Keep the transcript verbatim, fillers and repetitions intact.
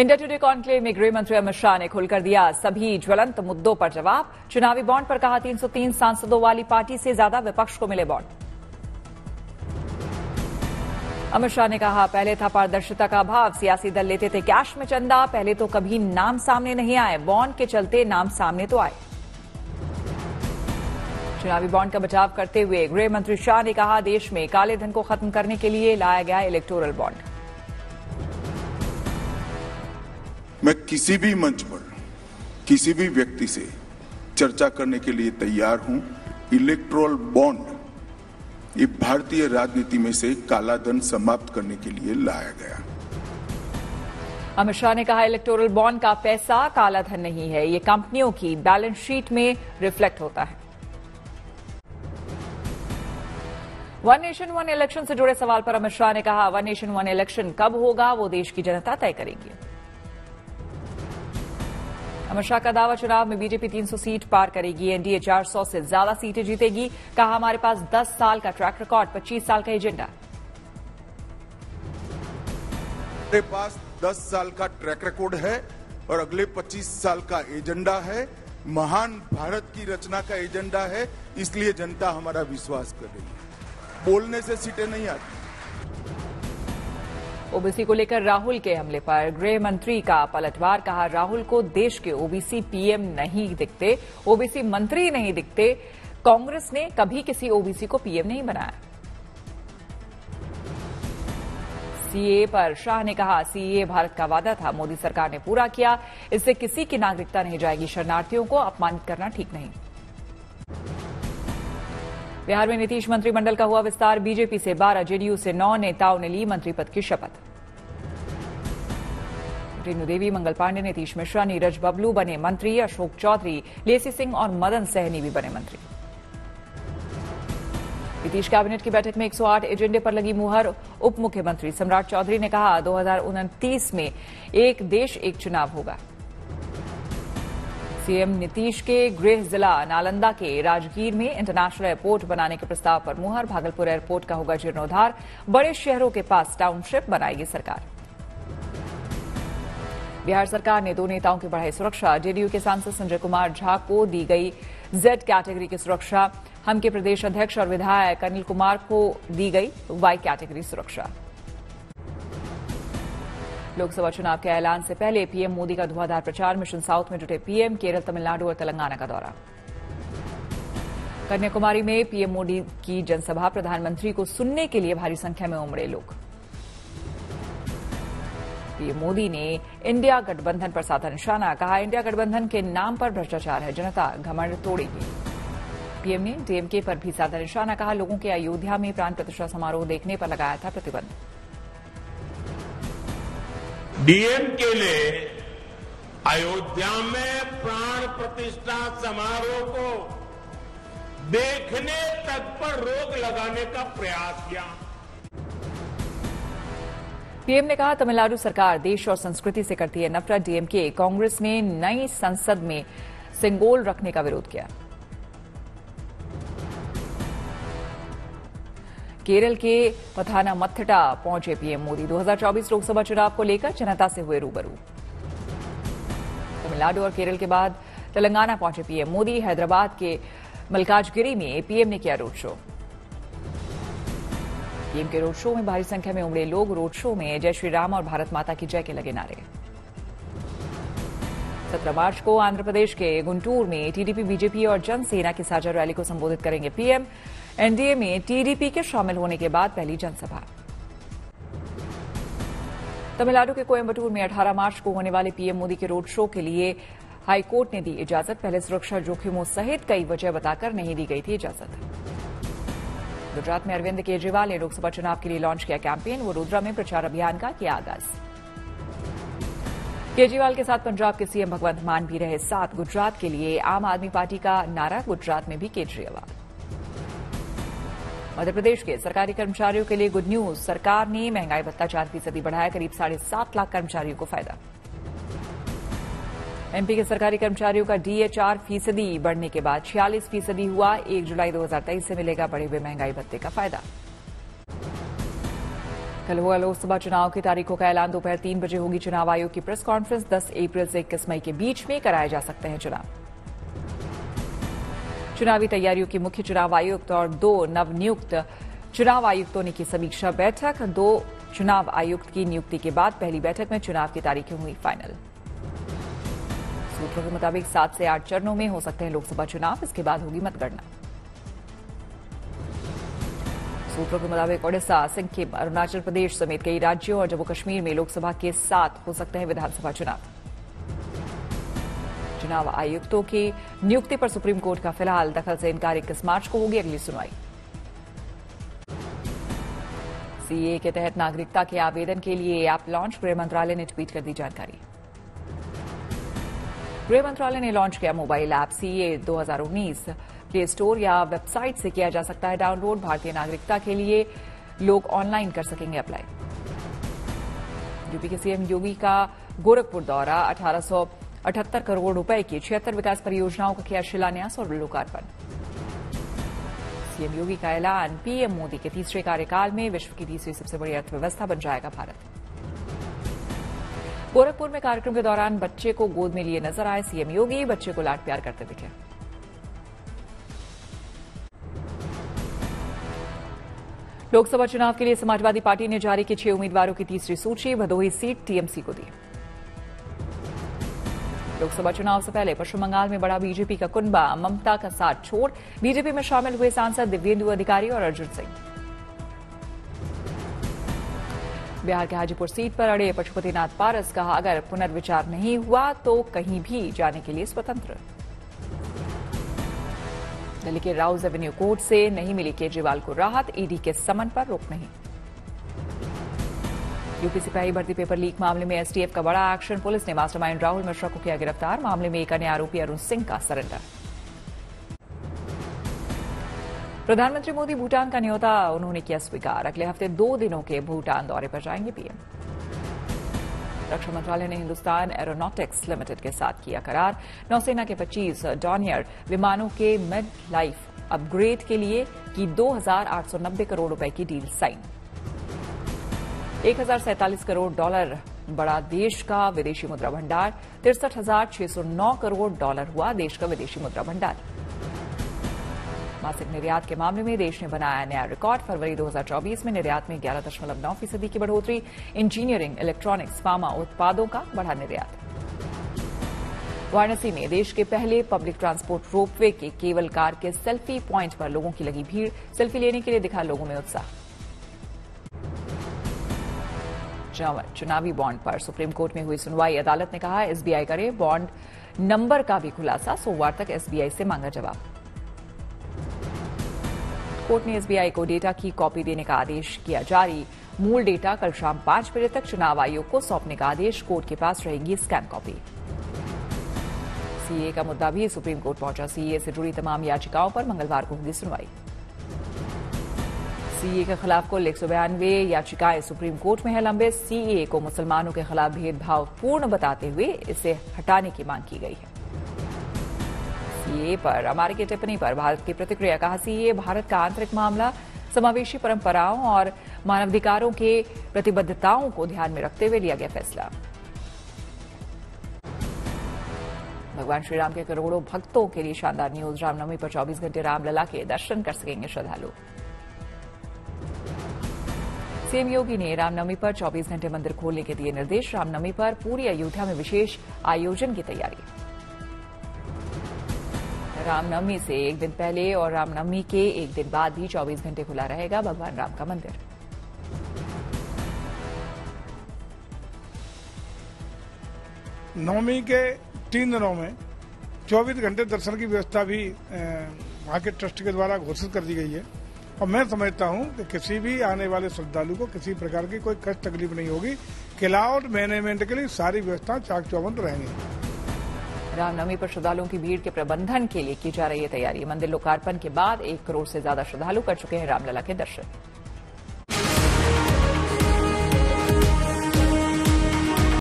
India today conclave में गृह मंत्री अमित शाह ने खुलकर दिया सभी ज्वलंत मुद्दों पर जवाब। चुनावी बॉन्ड पर कहा तीन सौ तीन सांसदों वाली पार्टी से ज्यादा विपक्ष को मिले बॉन्ड। अमित शाह ने कहा पहले था पारदर्शिता का अभाव, सियासी दल लेते थे कैश में चंदा, पहले तो कभी नाम सामने नहीं आए, बॉन्ड के चलते नाम सामने तो आए। चुनावी बॉन्ड का बचाव करते हुए गृह मंत्री शाह ने कहा देश में काले धन को खत्म करने के लिए लाया गया इलेक्टोरल बॉन्ड। मैं किसी भी मंच पर किसी भी व्यक्ति से चर्चा करने के लिए तैयार हूं। इलेक्टोरल बॉन्ड ये भारतीय राजनीति में से काला धन समाप्त करने के लिए लाया गया। अमित शाह ने कहा इलेक्टोरल बॉन्ड का पैसा काला धन नहीं है, ये कंपनियों की बैलेंस शीट में रिफ्लेक्ट होता है। वन नेशन वन इलेक्शन से जुड़े सवाल पर अमित शाह ने कहा वन नेशन वन इलेक्शन कब होगा वो देश की जनता तय करेगी। अमित शाह का दावा चुनाव में बीजेपी तीन सौ सीट पार करेगी, एनडीए चार सौ से ज्यादा सीटें जीतेगी। कहा हमारे पास दस साल का ट्रैक रिकॉर्ड, पच्चीस साल का एजेंडा। हमारे पास दस साल का ट्रैक रिकॉर्ड है और अगले पच्चीस साल का एजेंडा है, महान भारत की रचना का एजेंडा है, इसलिए जनता हमारा विश्वास करेगी। बोलने से सीटें नहीं आती। ओबीसी को लेकर राहुल के हमले पर गृह मंत्री का पलटवार, कहा राहुल को देश के ओबीसी पीएम नहीं दिखते, ओबीसी मंत्री नहीं दिखते, कांग्रेस ने कभी किसी ओबीसी को पीएम नहीं बनाया। सीए पर शाह ने कहा सीए भारत का वादा था, मोदी सरकार ने पूरा किया, इससे किसी की नागरिकता नहीं जाएगी, शरणार्थियों को अपमानित करना ठीक नहीं। बिहार में नीतीश मंत्रिमंडल का हुआ विस्तार, बीजेपी से बारह, जेडीयू से नौ नेताओं ने ली मंत्री पद की शपथ। रेणु देवी, मंगल पांडे, नीतीश मिश्रा, नीरज बबलू बने मंत्री, अशोक चौधरी, लेसी सिंह और मदन सहनी भी बने मंत्री। नीतीश कैबिनेट की बैठक में एक सौ आठ एजेंडे पर लगी मुहर, उप मुख्यमंत्री सम्राट चौधरी ने कहा दो हजार उनतीस में एक देश एक चुनाव होगा। सीएम नीतीश के गृह जिला नालंदा के राजगीर में इंटरनेशनल एयरपोर्ट बनाने के प्रस्ताव पर मुहर, भागलपुर एयरपोर्ट का होगा जीर्णोद्धार, बड़े शहरों के पास टाउनशिप बनाएगी सरकार। बिहार सरकार ने दो नेताओं की बढ़ाई सुरक्षा, जेडीयू के सांसद संजय कुमार झा को दी गई जेड कैटेगरी की सुरक्षा, हम के प्रदेश अध्यक्ष और विधायक अनिल कुमार को दी गई वाई कैटेगरी सुरक्षा। लोकसभा चुनाव के ऐलान से पहले पीएम मोदी का धुआंधार प्रचार, मिशन साउथ में जुटे पीएम, केरल, तमिलनाडु और तेलंगाना का दौरा। कन्याकुमारी में पीएम मोदी की जनसभा, प्रधानमंत्री को सुनने के लिए भारी संख्या में उमड़े लोग। पीएम मोदी ने इंडिया गठबंधन पर साधा निशाना, कहा इंडिया गठबंधन के नाम पर भ्रष्टाचार है, जनता घमंड तोड़ेगी। पीएम ने डीएमके पर भी साधा निशाना, कहा लोगों के अयोध्या में प्राण प्रतिष्ठा समारोह देखने पर लगाया था प्रतिबंध। डीएम के लिए अयोध्या में प्राण प्रतिष्ठा समारोह को देखने तक पर रोक लगाने का प्रयास किया। पीएम ने कहा तमिलनाडु सरकार देश और संस्कृति से करती है नफरत, डीएमके कांग्रेस ने नई संसद में सिंगोल रखने का विरोध किया। केरल के पथानामथिट्टा पहुंचे पीएम मोदी, दो हजार चौबीस लोकसभा चुनाव को लेकर जनता से हुए रूबरू। तमिलनाडु और केरल के बाद तेलंगाना पहुंचे पीएम मोदी, हैदराबाद के मल्काजगिरी में पीएम ने किया रोड शो। पीएम के रोड शो में भारी संख्या में उमड़े लोग, रोड शो में जय श्री राम और भारत माता की जय के लगे नारे। सत्रह मार्च को आंध्र प्रदेश के गुंटूर में टीडीपी, बीजेपी और जनसेना की साझा रैली को संबोधित करेंगे पीएम। एनडीए में टीडीपी के शामिल होने के बाद पहली जनसभा। तमिलनाडु के कोयम्बटूर में अठारह मार्च को होने वाले पीएम मोदी के रोड शो के लिए हाईकोर्ट ने दी इजाजत, पहले सुरक्षा जोखिमों सहित कई वजह बताकर नहीं दी गई थी इजाजत। गुजरात में अरविंद केजरीवाल ने लोकसभा चुनाव के लिए लॉन्च किया कैंपेन, वडोदरा में प्रचार अभियान का किया आगाज। केजरीवाल के साथ पंजाब के सीएम भगवंत मान भी रहे साथ, गुजरात के लिए आम आदमी पार्टी का नारा, गुजरात में भी केजरीवाल। मध्यप्रदेश के सरकारी कर्मचारियों के लिए गुड न्यूज, सरकार ने महंगाई भत्ता चार फीसदी बढ़ाया, करीब साढ़े सात लाख कर्मचारियों को फायदा। एमपी के सरकारी कर्मचारियों का डीए चार फीसदी बढ़ने के बाद छियालीस फीसदी हुआ, एक जुलाई दो हजार तेईस से मिलेगा बढ़े हुए महंगाई भत्ते का फायदा। कल होगा लोकसभा चुनाव की तारीखों का ऐलान। दोपहर तीन बजे होगी चुनाव आयोग की प्रेस कॉन्फ्रेंस। दस अप्रैल से इक्कीस मई के बीच में कराए जा सकते हैं चुनाव। चुनावी तैयारियों की मुख्य चुनाव आयुक्त और दो नवनियुक्त चुनाव आयुक्तों ने की समीक्षा बैठक। दो चुनाव आयुक्त की नियुक्ति के बाद पहली बैठक में चुनाव की तारीखें हुई फाइनल। सूत्रों के मुताबिक सात से आठ चरणों में हो सकते हैं लोकसभा चुनाव, इसके बाद होगी मतगणना। सूत्रों के मुताबिक ओडिशा, सिक्किम, अरुणाचल प्रदेश समेत कई राज्यों और जम्मू कश्मीर में लोकसभा के साथ हो सकते हैं विधानसभा चुनाव। चुनाव आयुक्तों की नियुक्ति पर सुप्रीम कोर्ट का फिलहाल दखल से इनकार। इक्कीस मार्च को होगी अगली सुनवाई। सीए के तहत नागरिकता के आवेदन के लिए ऐप लॉन्च, गृह मंत्रालय ने ट्वीट कर दी जानकारी। गृह मंत्रालय ने लॉन्च किया मोबाइल ऐप सीए दो हज़ार उन्नीस। प्ले स्टोर या वेबसाइट से किया जा सकता है डाउनलोड। भारतीय नागरिकता के लिए लोग ऑनलाइन कर सकेंगे अप्लाई। यूपी के सीएम योगी का गोरखपुर दौरा। अठारह सौ अठहत्तर करोड़ रुपए की छिहत्तर विकास परियोजनाओं का किया शिलान्यास और लोकार्पण। सीएम योगी का ऐलान, पीएम मोदी के तीसरे कार्यकाल में विश्व की तीसरी सबसे बड़ी अर्थव्यवस्था बन जाएगा भारत। गोरखपुर में कार्यक्रम के दौरान बच्चे को गोद में लिए नजर आए सीएम योगी। बच्चे को लाड प्यार करते दिखे। लोकसभा चुनाव के लिए समाजवादी पार्टी ने जारी की छह उम्मीदवारों की तीसरी सूची। भदोही सीट टीएमसी को दी। लोकसभा चुनाव से पहले पश्चिम बंगाल में बड़ा बीजेपी का कुनबा। ममता का साथ छोड़ बीजेपी में शामिल हुए सांसद दिव्येंदु अधिकारी और अर्जुन सिंह। बिहार के हाजीपुर सीट पर अड़े पशुपतिनाथ पारस। कहा, अगर पुनर्विचार नहीं हुआ तो कहीं भी जाने के लिए स्वतंत्र। दिल्ली के राउज एवेन्यू कोर्ट से नहीं मिली केजरीवाल को राहत। ईडी के समन पर रोक नहीं। यूपी सिपाही भर्ती पेपर लीक मामले में एसटीएफ का बड़ा एक्शन। पुलिस ने मास्टरमाइंड राहुल मिश्रा को किया गिरफ्तार। मामले में एक अन्य आरोपी अरुण सिंह का सरेंडर। प्रधानमंत्री मोदी भूटान का न्योता, उन्होंने किया स्वीकार। अगले हफ्ते दो दिनों के भूटान दौरे पर जाएंगे पीएम। रक्षा मंत्रालय ने हिंदुस्तान एरोनॉटिक्स लिमिटेड के साथ किया करार। नौसेना के पच्चीस डॉर्नियर विमानों के मिड लाइफ अपग्रेड के लिए की दो हजार आठ सौ नब्बे करोड़ रुपए की डील साइन। एक हजार सैंतालीस करोड़ डॉलर बड़ा देश का विदेशी मुद्रा भंडार। तिरसठ हजार छह सौ नौ करोड़ डॉलर हुआ देश का विदेशी मुद्रा भंडार। मासिक निर्यात के मामले में देश ने बनाया नया रिकॉर्ड। फरवरी दो हज़ार चौबीस में निर्यात में ग्यारह दशमलव नौ फीसदी की बढ़ोतरी। इंजीनियरिंग, इलेक्ट्रॉनिक्स, फार्मा उत्पादों का बढ़ा निर्यात। वाराणसी में देश के पहले पब्लिक ट्रांसपोर्ट रोपवे के केबल कार के सेल्फी प्वाइंट पर लोगों की लगी भीड़। सेल्फी लेने के लिए दिखा लोगों में उत्साह। चुनावी बॉन्ड पर सुप्रीम कोर्ट में हुई सुनवाई। अदालत ने कहा, एसबीआई करे बॉन्ड नंबर का भी खुलासा। सोमवार तक एसबीआई से मांगा जवाब। कोर्ट ने एसबीआई को डेटा की कॉपी देने का आदेश किया जारी। मूल डेटा कल शाम पांच बजे तक चुनाव आयोग को सौंपने का आदेश। कोर्ट के पास रहेगी स्कैन कॉपी। सीए का मुद्दा भी सुप्रीम कोर्ट पहुंचा। सीए से जुड़ी तमाम याचिकाओं पर मंगलवार को होगी सुनवाई। सीए के खिलाफ कुल एक सौ बयानवे याचिकाएं सुप्रीम कोर्ट में है लंबे। सीए को मुसलमानों के खिलाफ भेदभाव पूर्ण बताते हुए इसे हटाने की मांग की गई है। सीए पर हमारे की टिप्पणी पर भारत की प्रतिक्रिया। कहा, सीए भारत का आंतरिक मामला। समावेशी परंपराओं और मानवाधिकारों के प्रतिबद्धताओं को ध्यान में रखते हुए लिया गया फैसला। भगवान श्रीराम के करोड़ों भक्तों के लिए शानदार न्यूज। रामनवमी पर चौबीस घंटे रामलला के दर्शन कर सकेंगे श्रद्धालु। सीएम योगी ने रामनवमी पर चौबीस घंटे मंदिर खोलने के दिए निर्देश। रामनवमी पर पूरी अयोध्या में विशेष आयोजन की तैयारी। रामनवमी से एक दिन पहले और रामनवमी के एक दिन बाद भी चौबीस घंटे खुला रहेगा भगवान राम का मंदिर। नवमी के तीन दिनों में चौबीस घंटे दर्शन की व्यवस्था भी वहां के ट्रस्ट के द्वारा घोषित कर दी गई है। और मैं समझता हूं कि किसी भी आने वाले श्रद्धालु को किसी प्रकार की कोई कष्ट तकलीफ नहीं होगी। क्लाउड मैनेजमेंट के लिए सारी व्यवस्था चाक चौबंद रहेंगी। रामनवमी पर श्रद्धालुओं की भीड़ के प्रबंधन के लिए की जा रही है तैयारी। मंदिर लोकार्पण के बाद एक करोड़ से ज्यादा श्रद्धालु कर चुके हैं रामलला के दर्शन।